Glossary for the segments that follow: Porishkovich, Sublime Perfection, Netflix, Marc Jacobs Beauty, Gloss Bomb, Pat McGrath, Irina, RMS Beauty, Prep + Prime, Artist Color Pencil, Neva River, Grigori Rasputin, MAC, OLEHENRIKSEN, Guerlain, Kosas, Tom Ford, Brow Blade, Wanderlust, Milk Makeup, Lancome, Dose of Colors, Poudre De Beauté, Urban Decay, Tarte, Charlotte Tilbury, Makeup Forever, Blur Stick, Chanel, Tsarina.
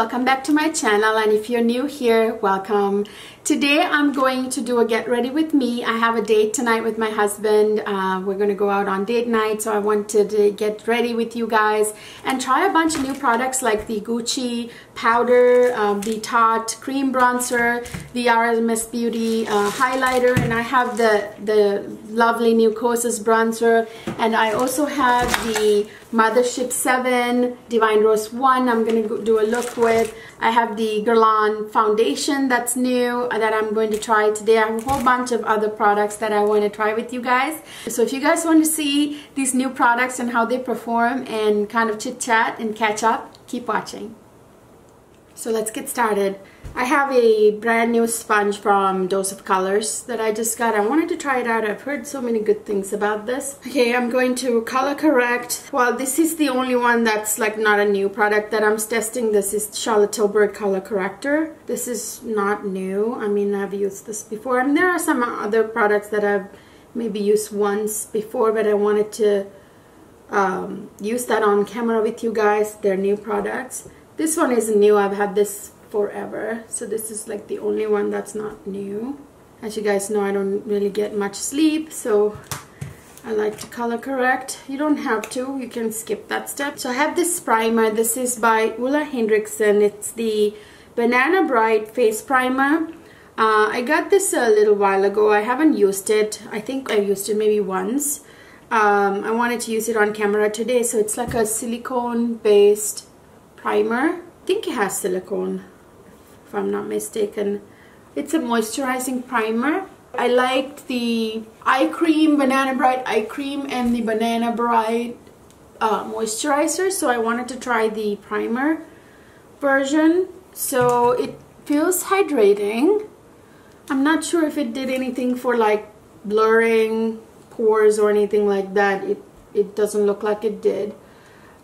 welcome back to my channel, and if you're new here, welcome. Today I'm going to do a get ready with me. I have a date tonight with my husband. We're going to go out on date night, so I wanted to get ready with you guys and try a bunch of new products like the Gucci powder, the Tarte cream bronzer, the RMS Beauty highlighter, and I have the lovely new Kosas bronzer, and I also have the Mothership VII, Divine Rose I I'm going to do a look with. I have the Guerlain foundation that's new that I'm going to try today. I have a whole bunch of other products that I want to try with you guys. So if you guys want to see these new products and how they perform and kind of chit chat and catch up, keep watching. So let's get started. I have a brand new sponge from Dose of Colors that I just got. I wanted to try it out. I've heard so many good things about this. Okay, I'm going to color correct. Well, this is the only one that's like not a new product that I'm testing. This is Charlotte Tilbury Color Corrector. This is not new. I mean, I've used this before. And there are some other products that I've maybe used once before, but I wanted to use that on camera with you guys. They're new products. This one is new. I've had this forever. So this is like the only one that's not new. As you guys know, I don't really get much sleep, so I like to color correct. You don't have to. You can skip that step. So I have this primer. This is by OLEHENRIKSEN. It's the Banana Bright Face Primer. I got this a little while ago. I haven't used it. I think I used it maybe once. I wanted to use it on camera today. So it's like a silicone-based primer. I think it has silicone, if I'm not mistaken. It's a moisturizing primer. I liked the eye cream, Banana Bright eye cream, and the Banana Bright moisturizer, so I wanted to try the primer version. So it feels hydrating. I'm not sure if it did anything for like blurring pores or anything like that. It doesn't look like it did.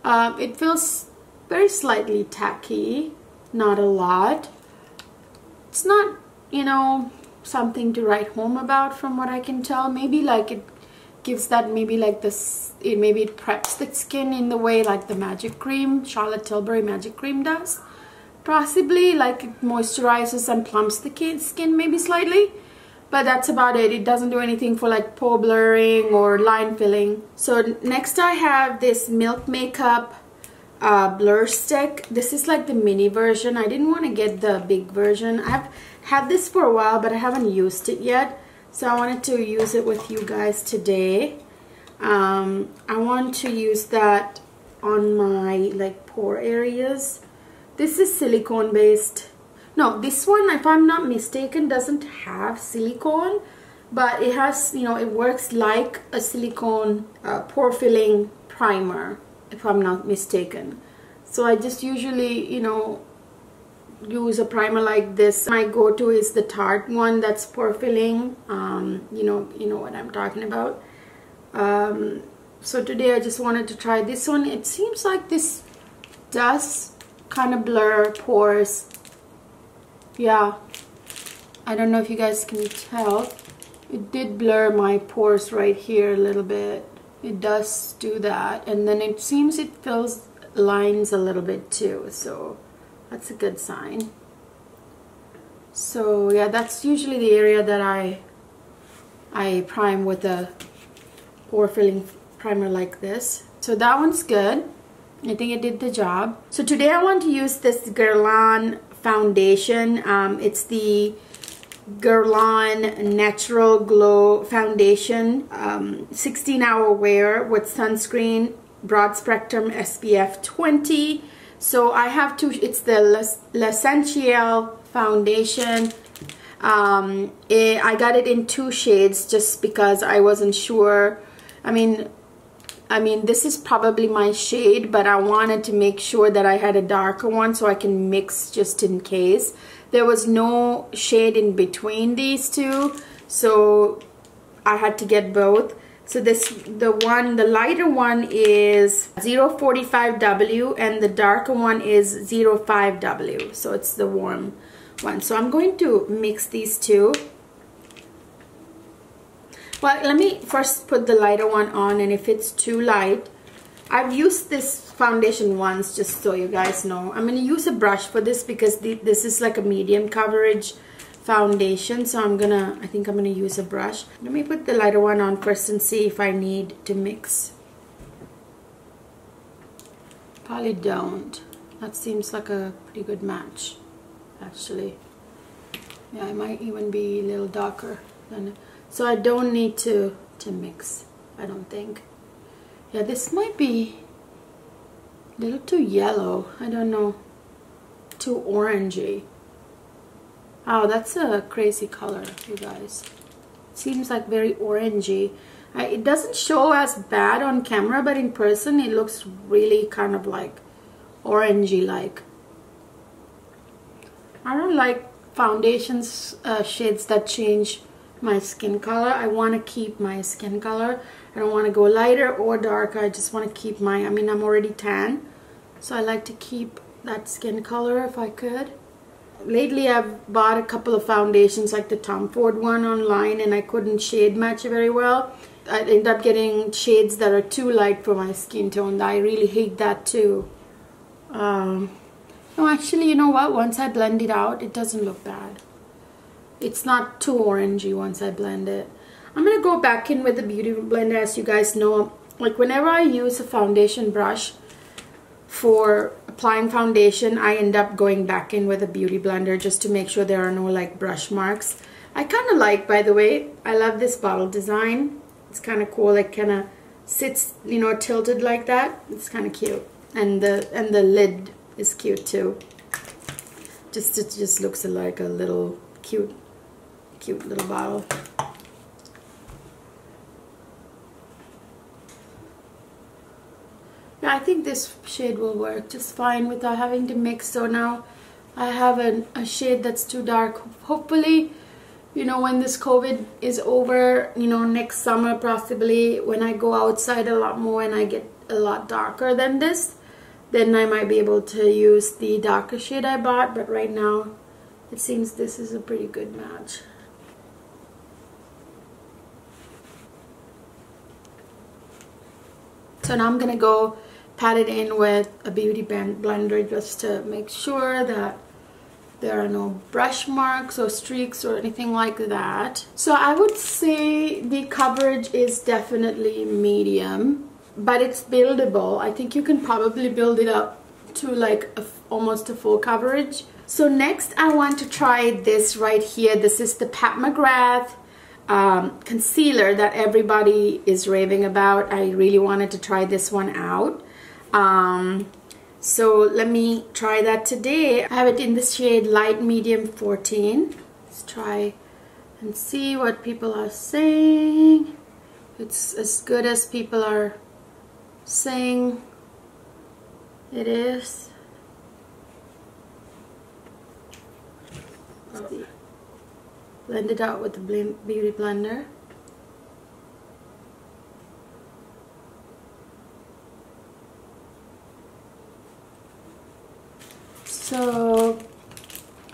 It feels very slightly tacky, not a lot. It's not, you know, something to write home about from what I can tell. Maybe like it gives that, maybe like this, maybe it preps the skin in the way like the magic cream, Charlotte Tilbury magic cream does. Possibly like it moisturizes and plumps the skin maybe slightly. But that's about it. It doesn't do anything for like pore blurring or line filling. So next I have this Milk Makeup blur stick. This is like the mini version. I didn't want to get the big version. I've had this for a while, but I haven't used it yet, so I wanted to use it with you guys today. I want to use that on my like pore areas. This is silicone based. No, this one, if I'm not mistaken, doesn't have silicone, but it has, you know, it works like a silicone pore filling primer, if I'm not mistaken. So I just usually, you know, use a primer like this. My go-to is the Tarte one that's pore filling. You know what I'm talking about. So today I just wanted to try this one. It seems like this does kind of blur pores. Yeah, I don't know if you guys can tell. It did blur my pores right here a little bit. It does do that, and then it seems it fills lines a little bit too, so that's a good sign. So yeah, that's usually the area that I prime with a pore filling primer like this. So that one's good. I think it did the job. So today I want to use this Guerlain foundation. It's the Guerlain Natural Glow Foundation, 16-hour wear with sunscreen, broad spectrum SPF 20. So I have two. It's the L'Essentiel foundation. I got it in two shades just because I wasn't sure. I mean, this is probably my shade, but I wanted to make sure that I had a darker one so I can mix just in case. There was no shade in between these two, so I had to get both. So this, the lighter one is 045W, and the darker one is 05W. So it's the warm one. So I'm going to mix these two. Well, let me first put the lighter one on, and if it's too light, I've used this foundation once, just so you guys know. I'm going to use a brush for this because this is like a medium coverage foundation, so I think I'm gonna use a brush. Let me put the lighter one on first and see if I need to mix. Probably don't. That seems like a pretty good match, actually. Yeah, it might even be a little darker than, so I don't need to mix, I don't think. Yeah, this might be a little too yellow, I don't know, too orangey. Oh, that's a crazy color, you guys. Seems like very orangey. It doesn't show as bad on camera, but in person it looks really kind of like orangey-like. I don't like foundations, shades that change my skin color. I want to keep my skin color. I don't want to go lighter or darker. I just want to keep my, I mean, I'm already tan, so I like to keep that skin color if I could. Lately I've bought a couple of foundations, like the Tom Ford one online, and I couldn't shade match very well. I end up getting shades that are too light for my skin tone. I really hate that too. No, actually, you know what? Once I blend it out, it doesn't look bad. It's not too orangey once I blend it. I'm going to go back in with the Beauty Blender. As you guys know, like whenever I use a foundation brush for applying foundation, I end up going back in with a Beauty Blender just to make sure there are no like brush marks. I kind of like, by the way, I love this bottle design. It's kind of cool. It kind of sits, you know, tilted like that. It's kind of cute, and the lid is cute too. It just looks like a little cute little bottle. I think this shade will work just fine without having to mix. So now I have a shade that's too dark. Hopefully, you know, when this COVID is over, you know, next summer possibly, when I go outside a lot more and I get a lot darker than this, then I might be able to use the darker shade I bought. But right now, it seems this is a pretty good match. So now I'm going to go pat it in with a Beauty Blender just to make sure that there are no brush marks or streaks or anything like that. So I would say the coverage is definitely medium, but it's buildable. I think you can probably build it up to like almost a full coverage. So next I want to try this right here. This is the Pat McGrath concealer that everybody is raving about. I really wanted to try this one out. So let me try that today. I have it in the shade Light Medium 14. Let's try and see what people are saying. It's as good as people are saying it is. Let's see. Blend it out with the Beauty Blender. So,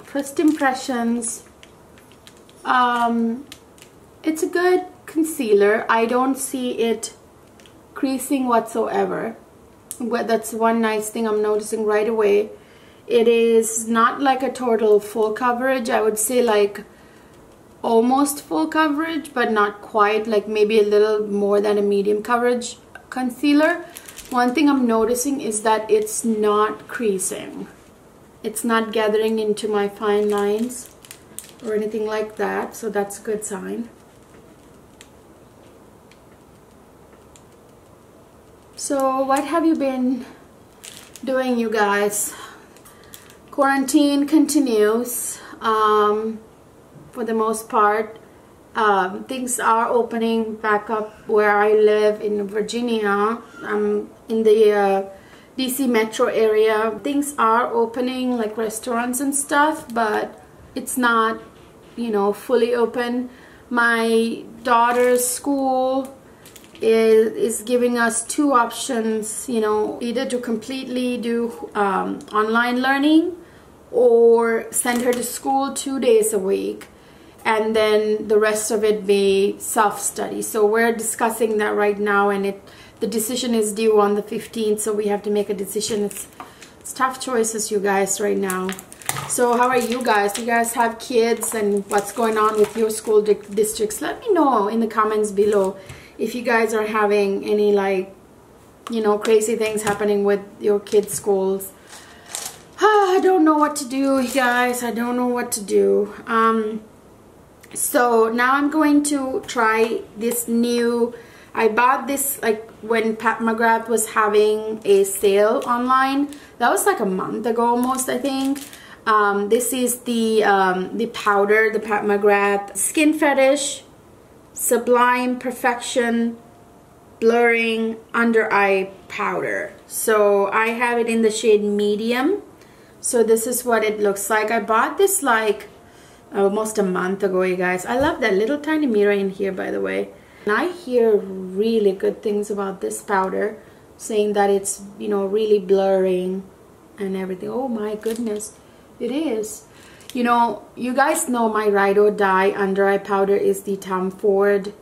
first impressions, it's a good concealer. I don't see it creasing whatsoever. That's one nice thing I'm noticing right away. It is not like a total full coverage. I would say like almost full coverage, but not quite, like maybe a little more than a medium coverage concealer. One thing I'm noticing is that it's not creasing. It's not gathering into my fine lines or anything like that, so that's a good sign. So what have you been doing, you guys? Quarantine continues for the most part. Things are opening back up where I live in Virginia. I'm in the DC metro area. Things are opening, like restaurants and stuff, but it's not, you know, fully open. My daughter's school is giving us two options, you know, either to completely do online learning or send her to school 2 days a week and then the rest of it be self-study. So we're discussing that right now, and it The decision is due on the 15th, so we have to make a decision. It's tough choices, you guys, right now. So how are you guys? You guys have kids, and what's going on with your school districts? Let me know in the comments below if you guys are having any, like, you know, crazy things happening with your kids' schools. I don't know what to do, you guys. I don't know what to do. So now I'm going to try this new... I bought this like when Pat McGrath was having a sale online. That was like a month ago almost, I think. This is the powder, the Pat McGrath Skin Fetish Sublime Perfection Blurring Under Eye Powder. So I have it in the shade medium. So this is what it looks like. I bought this like almost a month ago, you guys. I love that little tiny mirror in here, by the way. And I hear really good things about this powder, saying that it's, you know, really blurring and everything. Oh my goodness, it is. You know, you guys know my ride or die under eye powder is the Tom Ford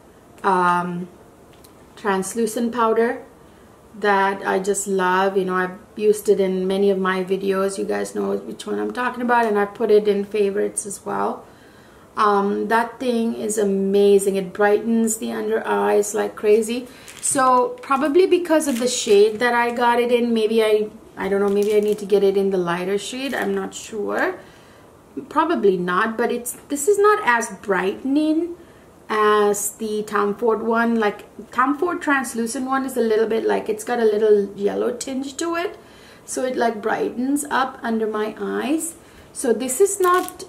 translucent powder that I just love. You know, I've used it in many of my videos. You guys know which one I'm talking about, and I put it in favorites as well. That thing is amazing. It brightens the under eyes like crazy. So probably because of the shade that I got it in, maybe I don't know, maybe I need to get it in the lighter shade. I'm not sure. Probably not, but this is not as brightening as the Tom Ford one. Like Tom Ford translucent one is a little bit like, it's got a little yellow tinge to it. So it like brightens up under my eyes. So this is not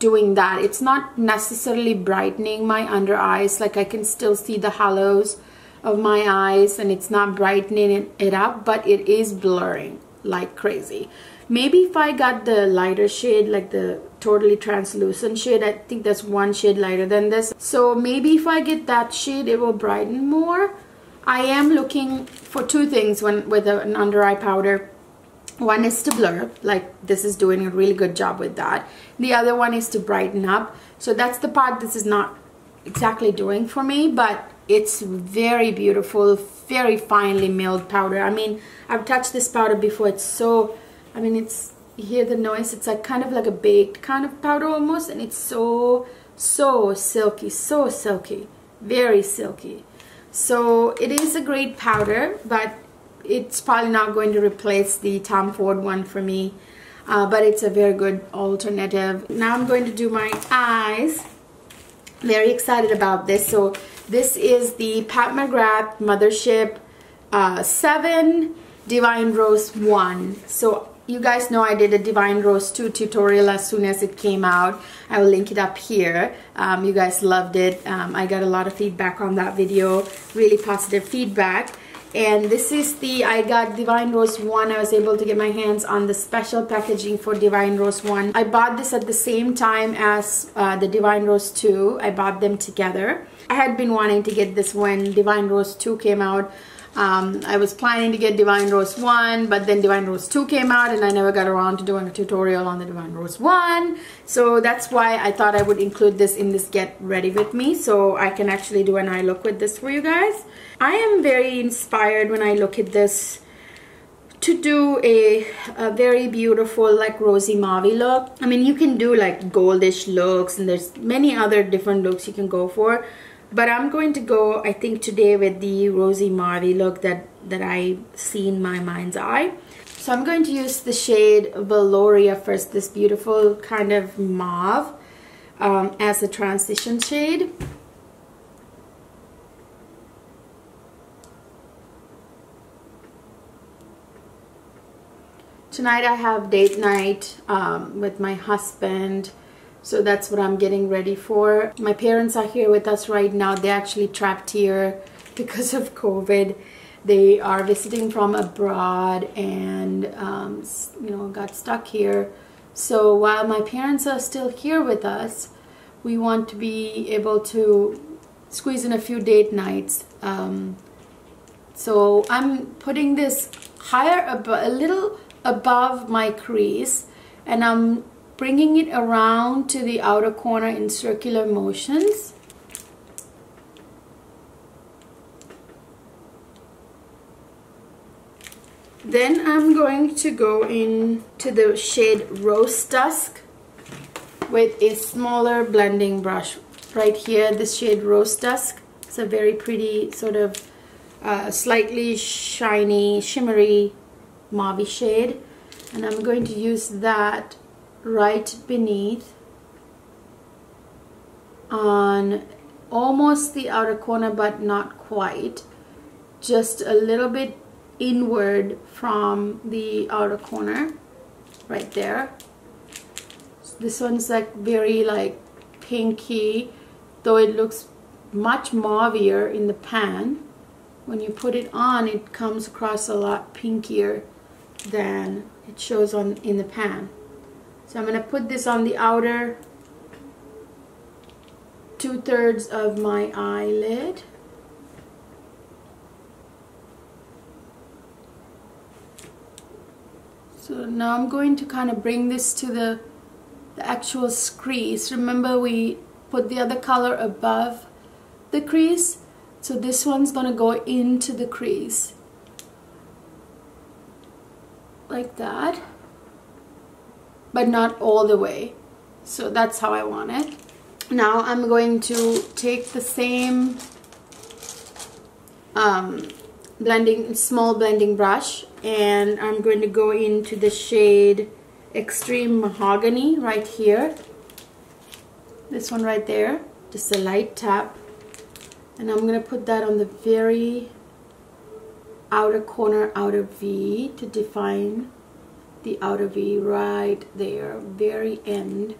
doing that. It's not necessarily brightening my under eyes. Like I can still see the hollows of my eyes, and it's not brightening it up, but it is blurring like crazy. Maybe if I got the lighter shade, like the totally translucent shade, I think that's one shade lighter than this. So maybe if I get that shade, it will brighten more. I am looking for two things with an under eye powder. One is to blur, like this is doing a really good job with that. The other one is to brighten up. So that's the part this is not exactly doing for me, but it's very beautiful, very finely milled powder. I mean, I've touched this powder before. It's so, I mean, it's, you hear the noise, it's like kind of like a baked kind of powder almost, and it's so silky, very silky. So it is a great powder, but it's probably not going to replace the Tom Ford one for me, but it's a very good alternative. Now I'm going to do my eyes. Very excited about this. So this is the Pat McGrath Mothership 7 Divine Rose I. So you guys know I did a Divine Rose II tutorial as soon as it came out. I will link it up here. You guys loved it. I got a lot of feedback on that video, really positive feedback. And this is the, I got Divine Rose 1. I was able to get my hands on the special packaging for Divine Rose 1. I bought this at the same time as the Divine Rose 2. I bought them together. I had been wanting to get this when Divine Rose 2 came out. I was planning to get Divine Rose 1, but then Divine Rose 2 came out, and I never got around to doing a tutorial on the Divine Rose 1. So that's why I thought I would include this in this Get Ready With Me, so I can actually do an eye look with this for you guys. I am very inspired when I look at this to do a very beautiful like rosy mauve look. I mean, you can do like goldish looks, and there's many other different looks you can go for, but I'm going to go, I think, today with the rosy mauve look that I see in my mind's eye. So I'm going to use the shade Valoria first, this beautiful kind of mauve as a transition shade. Tonight I have date night with my husband, so that's what I'm getting ready for. My parents are here with us right now. They're actually trapped here because of COVID. They are visiting from abroad and you know, got stuck here. So while my parents are still here with us, we want to be able to squeeze in a few date nights. So I'm putting this higher a little above my crease, and I'm bringing it around to the outer corner in circular motions. Then I'm going to go into the shade Rose Dusk with a smaller blending brush. Right here, this shade Rose Dusk. It's a very pretty sort of slightly shiny, shimmery, mauve shade. And I'm going to use that right beneath on almost the outer corner, but not quite. Just a little bit inward from the outer corner, right there. This one's like very like pinky, though it looks much mauvier in the pan. When you put it on, it comes across a lot pinkier than it shows on in the pan. So I'm going to put this on the outer two-thirds of my eyelid. So now I'm going to kind of bring this to the actual crease. Remember, we put the other color above the crease, so this one's going to go into the crease. Like that, but not all the way. So that's how I want it. Now I'm going to take the same small blending brush, and I'm going to go into the shade Extreme Mahogany right here. This one right there, just a light tap. And I'm going to put that on the very outer corner, outer V, to define the outer V right there, very end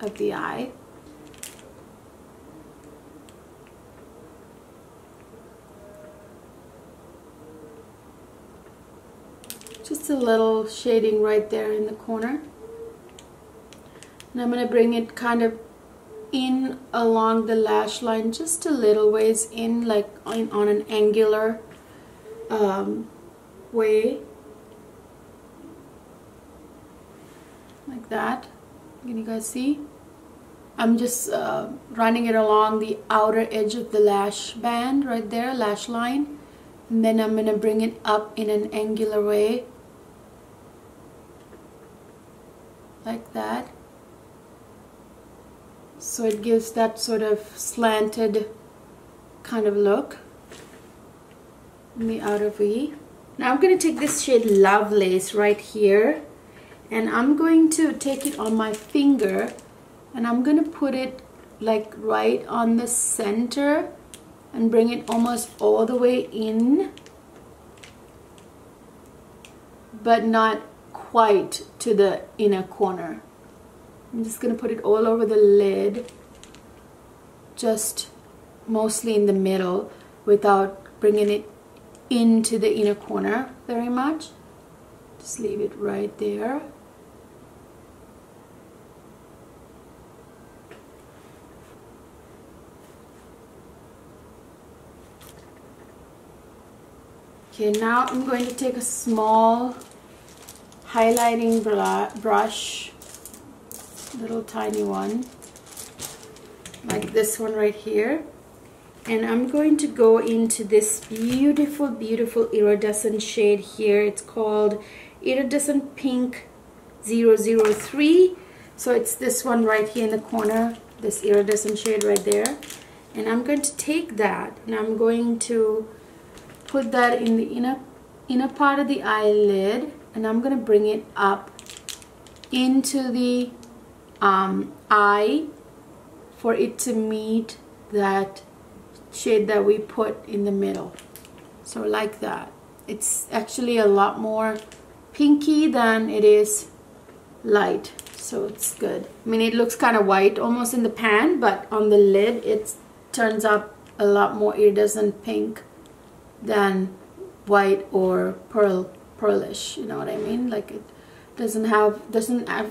of the eye. Just a little shading right there in the corner. And I'm going to bring it kind of in along the lash line, just a little ways in, like on an angular way. Like that. Can you guys see? I'm just running it along the outer edge of the lash band right there, lash line. And then I'm going to bring it up in an angular way. Like that, so it gives that sort of slanted kind of look in the outer V. Now I'm going to take this shade Lovelace right here, and I'm going to take it on my finger, and I'm going to put it like right on the center and bring it almost all the way in, but not quite to the inner corner. I'm just going to put it all over the lid, just mostly in the middle, without bringing it into the inner corner very much. Just leave it right there. Okay, now I'm going to take a small highlighting brush, little tiny one, like this one right here, and I'm going to go into this beautiful, beautiful iridescent shade here. It's called Iridescent Pink 003, so it's this one right here in the corner, this iridescent shade right there, and I'm going to take that, and I'm going to put that in the inner part of the eyelid. And I'm going to bring it up into the eye for it to meet that shade that we put in the middle. So like that. It's actually a lot more pinky than it is light. So it's good. I mean, it looks kind of white almost in the pan, but on the lid it turns up a lot more iridescent pink than white or pearlish, you know what I mean? Like it doesn't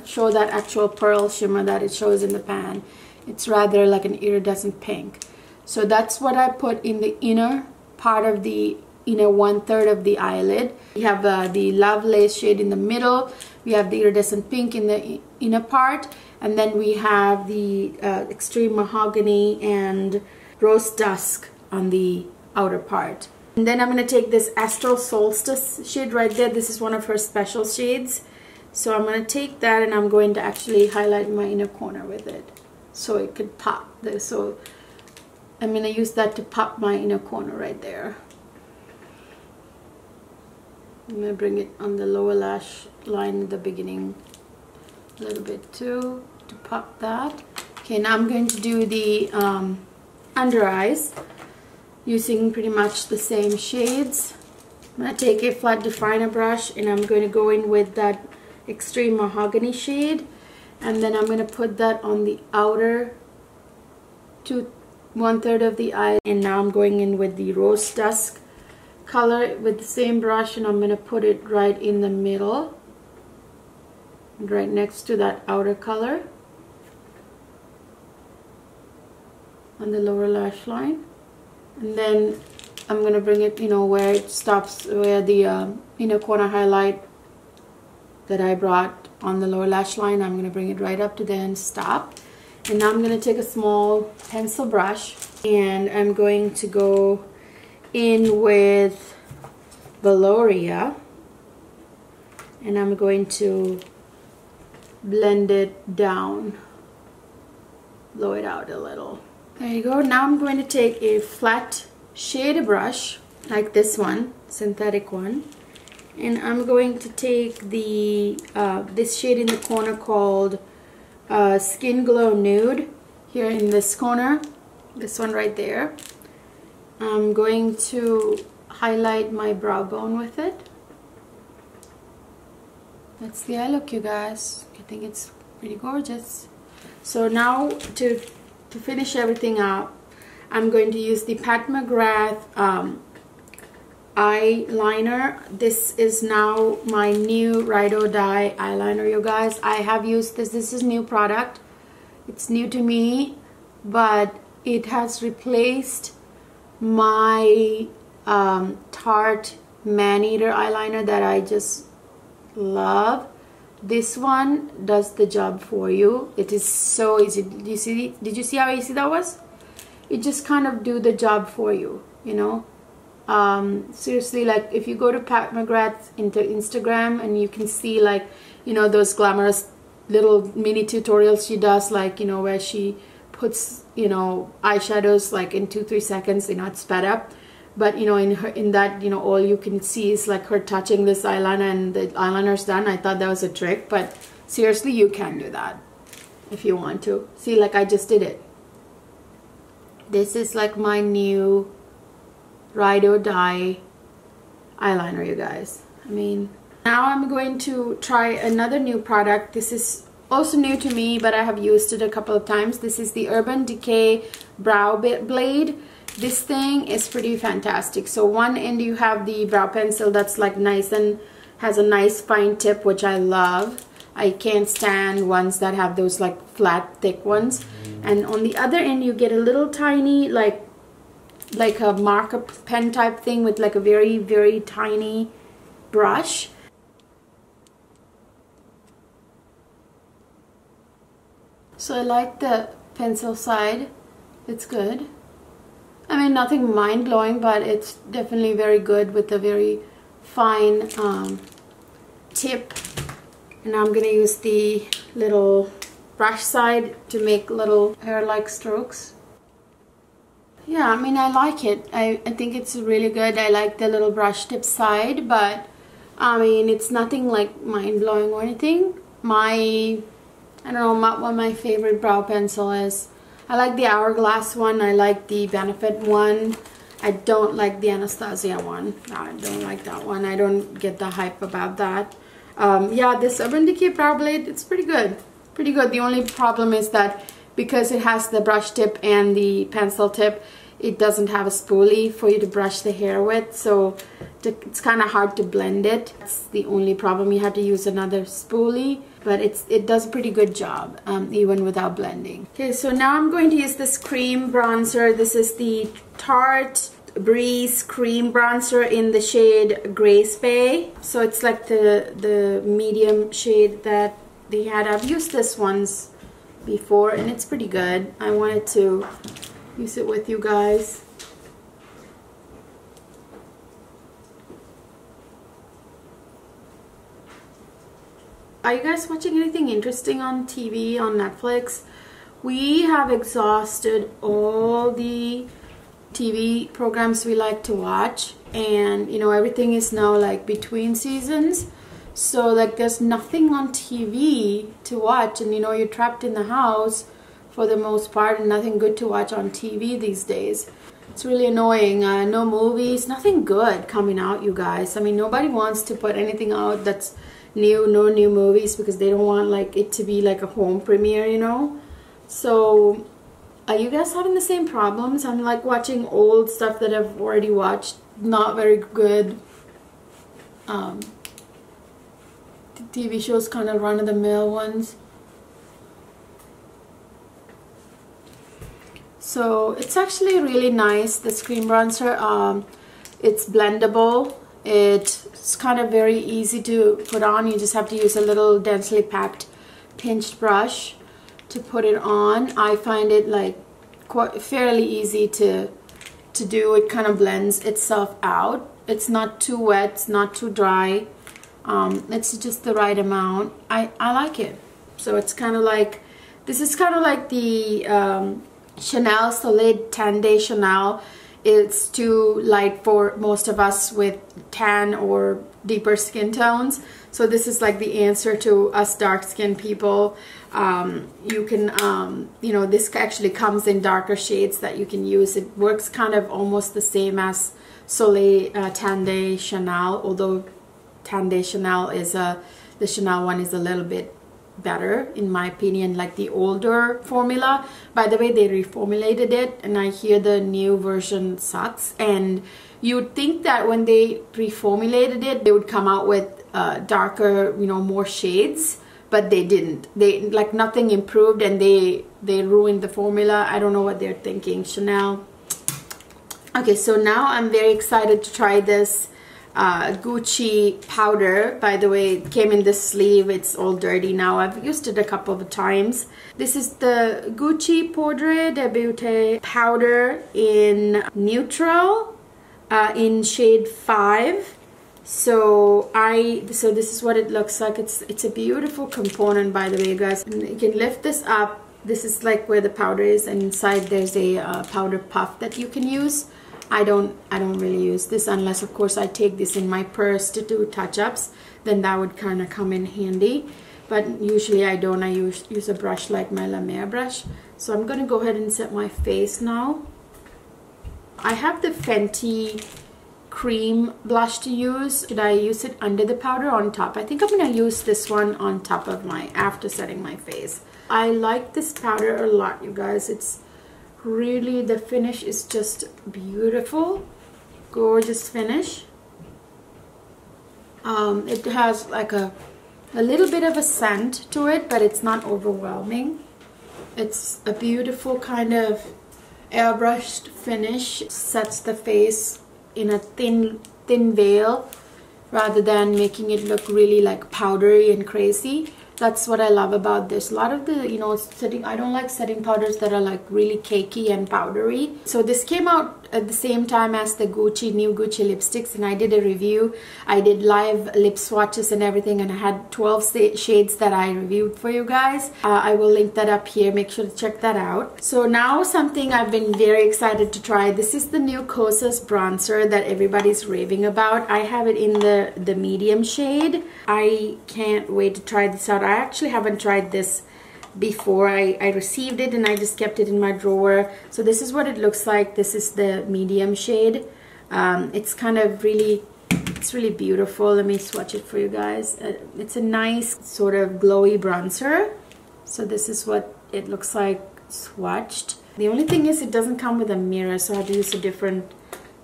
show that actual pearl shimmer that it shows in the pan. It's rather like an iridescent pink. So that's what I put in the inner part of the inner one-third of the eyelid. We have the Lovelace shade in the middle. We have the iridescent pink in the inner part. And then we have the Extreme Mahogany and Rose Dusk on the outer part. And then I'm going to take this Astral Solstice shade right there. This is one of her special shades. So I'm going to take that and I'm going to actually highlight my inner corner with it. So it could pop there. So I'm going to use that to pop my inner corner right there. I'm going to bring it on the lower lash line at the beginning a little bit too to pop that. Okay, now I'm going to do the under eyes using pretty much the same shades. I'm going to take a flat definer brush and I'm going to go in with that Extreme Mahogany shade, and then I'm going to put that on the outer one third of the eye. And now I'm going in with the Rose Dusk color with the same brush, and I'm going to put it right in the middle, right next to that outer color on the lower lash line. And then I'm going to bring it, you know, where it stops, where the inner corner highlight that I brought on the lower lash line, I'm going to bring it right up to there and stop. And now I'm going to take a small pencil brush and I'm going to go in with Valoria, and I'm going to blend it down, blow it out a little. There you go. Now I'm going to take a flat shade brush like this one, synthetic one, and I'm going to take the this shade in the corner called Skin Glow Nude, here in this corner, this one right there. I'm going to highlight my brow bone with it. That's the eye look, you guys. I think it's pretty gorgeous. So now to finish everything up, I'm going to use the Pat McGrath eyeliner. This is now my new Ride or Die eyeliner, you guys. I have used this. This is new product. It's new to me, but it has replaced my Tarte Maneater eyeliner that I just love. This one does the job for you. It is so easy. Did you see how easy that was? It just kind of do the job for you, you know. Seriously, like if you go to Pat McGrath's Instagram, and you can see, like, you know, those glamorous little mini tutorials she does, like, you know, where she puts, you know, eyeshadows like in 2-3 seconds, you know, it's sped up. But, you know, in that, you know, all you can see is like her touching this eyeliner and the eyeliner's done. I thought that was a trick, but seriously, you can do that if you want to. See, like I just did it. This is like my new Ride or Die eyeliner, you guys. I mean, now I'm going to try another new product. This is also new to me, but I have used it a couple of times. This is the Urban Decay Brow Blade. This thing is pretty fantastic. So one end you have the brow pencil that's like nice and has a nice fine tip, which I love. I can't stand ones that have those like flat thick ones. And on the other end you get a little tiny like a marker pen type thing with like a very, very tiny brush. So I like the pencil side. It's good. I mean, nothing mind-blowing, but it's definitely very good with a very fine tip. And I'm going to use the little brush side to make little hair-like strokes. Yeah, I mean, I like it. I think it's really good. I like the little brush tip side, but I mean, it's nothing like mind-blowing or anything. I don't know what my favorite brow pencil is. I like the Hourglass one. I like the Benefit one. I don't like the Anastasia one. No, I don't like that one. I don't get the hype about that. Yeah, this Urban Decay Brow Blade, it's pretty good. Pretty good. The only problem is that because it has the brush tip and the pencil tip, it doesn't have a spoolie for you to brush the hair with. So it's kind of hard to blend it. That's the only problem. You have to use another spoolie. But it does a pretty good job, even without blending. Okay, so now I'm going to use this cream bronzer. This is the Tarte Breeze Cream Bronzer in the shade Grace Bay. So it's like the medium shade that they had. I've used this once before, and it's pretty good. I wanted to use it with you guys. Are you guys watching anything interesting on TV, on Netflix? We have exhausted all the TV programs we like to watch, and you know, everything is now like between seasons, so like there's nothing on TV to watch, and you know, you're trapped in the house for the most part and nothing good to watch on TV these days. It's really annoying. No movies, nothing good coming out, you guys. I mean, nobody wants to put anything out that's new, no new movies, because they don't want like it to be like a home premiere, you know. So are you guys having the same problems? I'm like watching old stuff that I've already watched, not very good. TV shows, kind of run-of-the-mill ones. So it's actually really nice, this cream bronzer. It's blendable. It's kind of very easy to put on. You just have to use a little densely packed pinched brush to put it on. I find it like quite fairly easy to do. It kind of blends itself out. It's not too wet, it's not too dry. It's just the right amount. I like it. So it's kind of like, this is kind of like the Chanel Solid Tan Day Chanel. It's too light for most of us with tan or deeper skin tones. So this is like the answer to us dark skinned people. You can, you know, this actually comes in darker shades that you can use. It works kind of almost the same as Soleil Tan Day Chanel, although Tan Day Chanel is the Chanel one is a little bit better in my opinion, like the older formula. By the way, they reformulated it, and I hear the new version sucks. And you would think that when they reformulated it, they would come out with darker, you know, more shades, but they didn't. They like nothing improved, and they ruined the formula. I don't know what they're thinking, Chanel. Okay, so now I'm very excited to try this Gucci powder. By the way, it came in this sleeve. It's all dirty now. I've used it a couple of times. This is the Gucci Poudre De Beauté powder in neutral, in shade 5. So this is what it looks like. It's a beautiful component, by the way, you guys. And you can lift this up. This is like where the powder is, and inside there's a powder puff that you can use. I don't really use this unless, of course, I take this in my purse to do touch-ups. Then that would kind of come in handy. But usually I don't. I use a brush like my La Mer brush. So I'm going to go ahead and set my face now. I have the Fenty cream blush to use. Should I use it under the powder or on top? I think I'm going to use this one on top of my, after setting my face. I like this powder a lot, you guys. It's really, the finish is just beautiful, gorgeous finish. It has like a little bit of a scent to it, but it's not overwhelming. It's a beautiful kind of airbrushed finish. Sets the face in a thin veil rather than making it look really like powdery and crazy. That's what I love about this. A lot of the, you know, setting, I don't like setting powders that are like really cakey and powdery. So this came out at the same time as the Gucci, new Gucci lipsticks, and I did a review. I did live lip swatches and everything, and I had 12 shades that I reviewed for you guys. I will link that up here. Make sure to check that out. So now something I've been very excited to try. This is the new Kosas bronzer that everybody's raving about. I have it in the medium shade. I can't wait to try this out. I actually haven't tried this before. I received it and I just kept it in my drawer. So this is what it looks like. This is the medium shade. It's kind of really, it's really beautiful. Let me swatch it for you guys. It's a nice sort of glowy bronzer. So this is what it looks like swatched. The only thing is it doesn't come with a mirror, so I have to use a different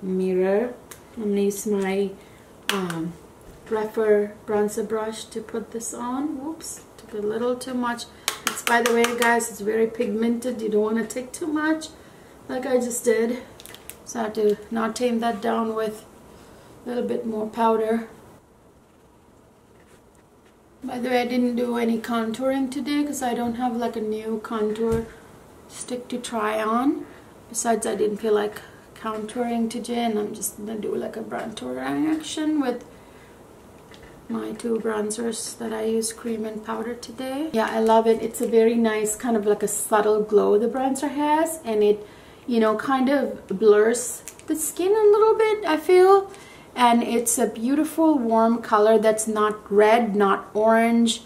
mirror. I'm going to use my Refer bronzer brush to put this on. Whoops, took a little too much. It's, by the way, guys, it's very pigmented. You don't want to take too much like I just did. So I have to now tame that down with a little bit more powder. By the way, I didn't do any contouring today because I don't have like a new contour stick to try on. Besides, I didn't feel like contouring today, and I'm just gonna do like a browntouring action with my two bronzers that I use, cream and powder today. Yeah, I love it. It's a very nice kind of like a subtle glow the bronzer has, and it, you know, kind of blurs the skin a little bit, I feel. And it's a beautiful warm color that's not red, not orange,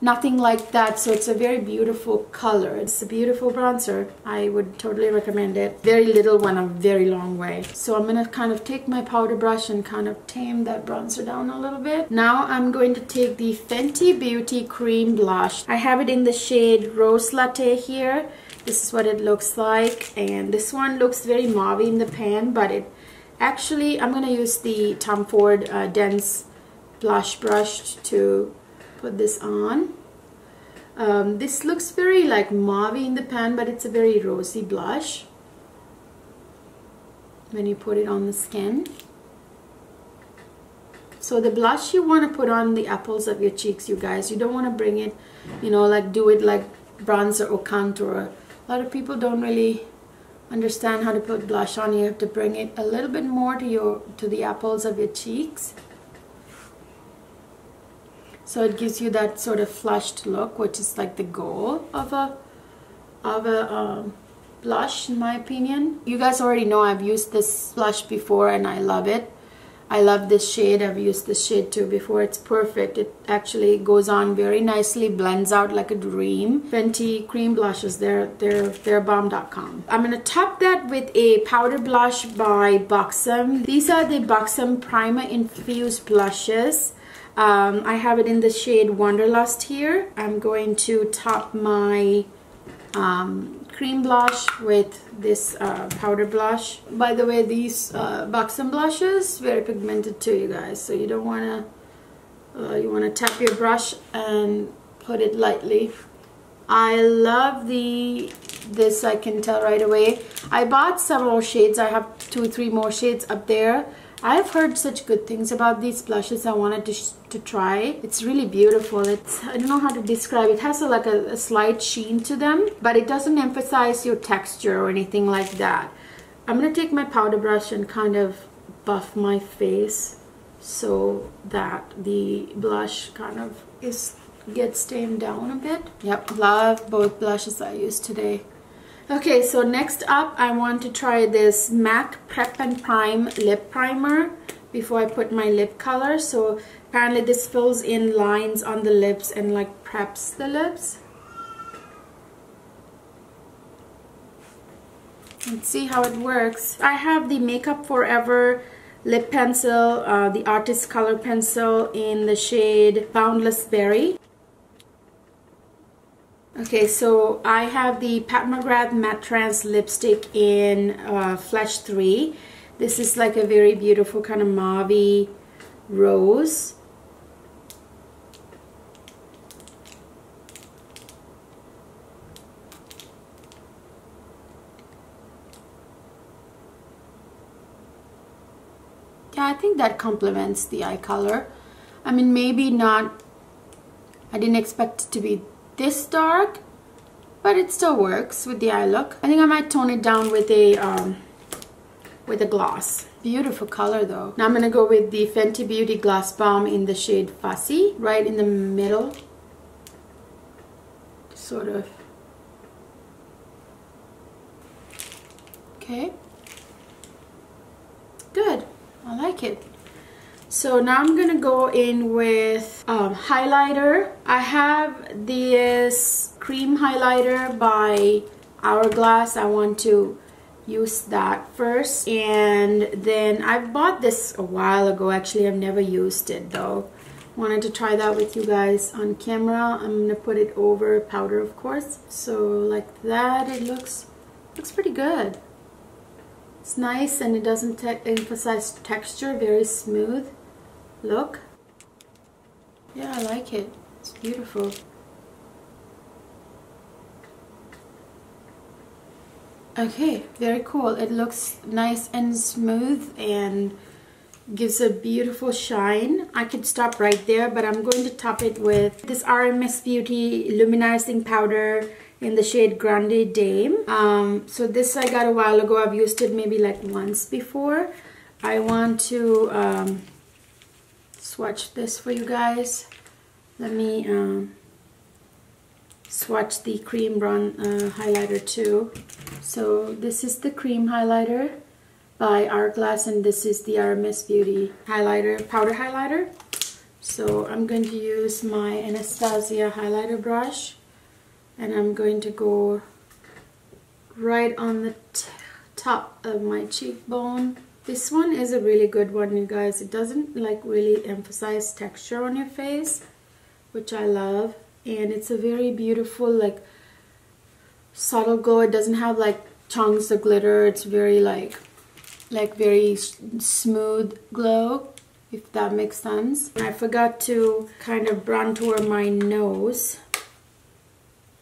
nothing like that. So it's a very beautiful color. It's a beautiful bronzer. I would totally recommend it. Very little went a very long way. So I'm going to kind of take my powder brush and kind of tame that bronzer down a little bit. Now I'm going to take the Fenty Beauty Cream Blush. I have it in the shade Rose Latte here. This is what it looks like. And this one looks very mauve in the pan, but it actually, I'm going to use the Tom Ford Dense Blush Brush to put this on. This looks very like mauve in the pan, but it's a very rosy blush when you put it on the skin. So the blush you want to put on the apples of your cheeks, you guys. You don't want to bring it, you know, like do it like bronzer or contour. A lot of people don't really understand how to put blush on. You have to bring it a little bit more to the apples of your cheeks. So it gives you that sort of flushed look, which is like the goal of a blush, in my opinion. You guys already know I've used this blush before and I love it. I love this shade. I've used this shade too before. It's perfect. It actually goes on very nicely, blends out like a dream. Fenty cream blushes, they're bomb.com. I'm going to top that with a powder blush by Buxom. These are the Buxom Primer Infused Blushes. I have it in the shade Wanderlust here. I'm going to top my cream blush with this powder blush. By the way, these Buxom blushes, very pigmented too, you guys. So you don't want to, you want to tap your brush and put it lightly. I love this, I can tell right away. I bought several shades. I have 2 or 3 more shades up there. I've heard such good things about these blushes. I wanted to try. It's really beautiful. It's, I don't know how to describe it. It has a slight sheen to them, but it doesn't emphasize your texture or anything like that. I'm going to take my powder brush and kind of buff my face so that the blush kind of gets tamed down a bit. Yep, love both blushes I used today. Okay, so next up, I want to try this MAC Prep and Prime Lip Primer before I put my lip color. So apparently this fills in lines on the lips and like preps the lips. Let's see how it works. I have the Makeup Forever lip pencil, the Artist Color Pencil in the shade Boundless Berry. Okay, so I have the Pat McGrath MatteTrance lipstick in Flesh 3. This is like a very beautiful kind of mauve rose. Yeah, I think that complements the eye color. I mean, maybe not, I didn't expect it to be this dark, but it still works with the eye look. I think I might tone it down with a gloss. Beautiful color though. Now I'm gonna go with the Fenty Beauty Gloss Bomb in the shade Fussy, right in the middle, sort of. Okay, good. I like it. So now I'm going to go in with highlighter. I have this cream highlighter by Hourglass. I want to use that first. And then I bought this a while ago. Actually, I've never used it though. Wanted to try that with you guys on camera. I'm going to put it over powder, of course. So like that, it looks pretty good. It's nice and it doesn't emphasize texture. Very smooth look. Yeah, I like it. It's beautiful. Okay, very cool. It looks nice and smooth and gives a beautiful shine. I could stop right there, but I'm going to top it with this RMS Beauty Luminizing Powder in the shade Grande Dame. So this I got a while ago. I've used it maybe like once before. I want to swatch this for you guys. Let me swatch the cream brown highlighter too. So this is the cream highlighter by Hourglass, and this is the RMS Beauty highlighter, powder highlighter. So I'm going to use my Anastasia highlighter brush, and I'm going to go right on the top of my cheekbone. This one is a really good one, you guys. It doesn't like really emphasize texture on your face, which I love, and it's a very beautiful like subtle glow. It doesn't have like chunks of glitter. It's very very smooth glow, if that makes sense. I forgot to kind of contour my nose,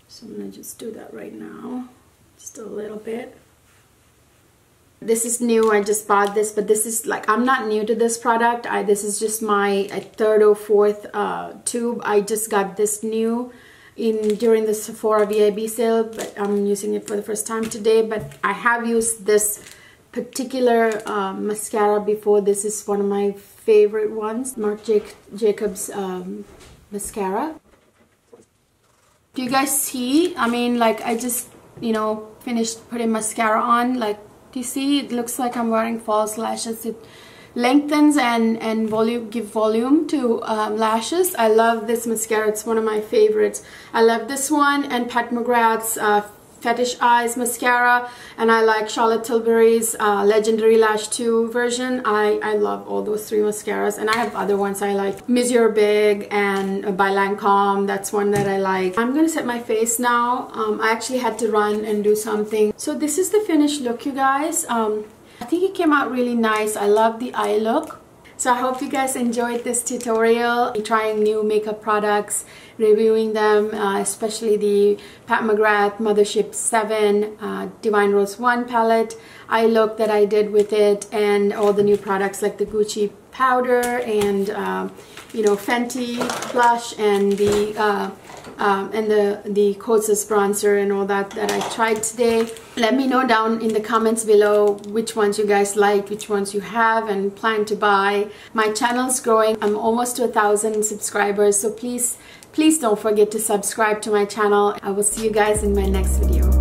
so I'm gonna just do that right now, just a little bit. This is new, I just bought this, but this is like, I'm not new to this product. This is just my third or fourth tube. I just got this new during the Sephora VIB sale, but I'm using it for the first time today. But I have used this particular mascara before. This is one of my favorite ones, Marc Jacobs mascara. Do you guys see? I mean, like, I just, you know, finished putting mascara on. Like, do you see? It looks like I'm wearing false lashes. It lengthens and volume, give volume to lashes. I love this mascara. It's one of my favorites. I love this one and Pat McGrath's Fetish Eyes mascara, and I like Charlotte Tilbury's Legendary Lash 2 version. I love all those three mascaras, and I have other ones I like. Monsieur Big and by Lancome, that's one that I like. I'm gonna set my face now. I actually had to run and do something. So this is the finished look, you guys. I think it came out really nice. I love the eye look. So I hope you guys enjoyed this tutorial, trying new makeup products, reviewing them, especially the Pat McGrath Mothership VII Divine Rose I palette, eye look that I did with it, and all the new products like the Gucci powder and you know, Fenty blush, and the Kosas bronzer, and all that I tried today. Let me know down in the comments below which ones you guys like, which ones you have and plan to buy. My channel's growing. I'm almost to 1,000 subscribers, so please don't forget to subscribe to my channel. I will see you guys in my next video.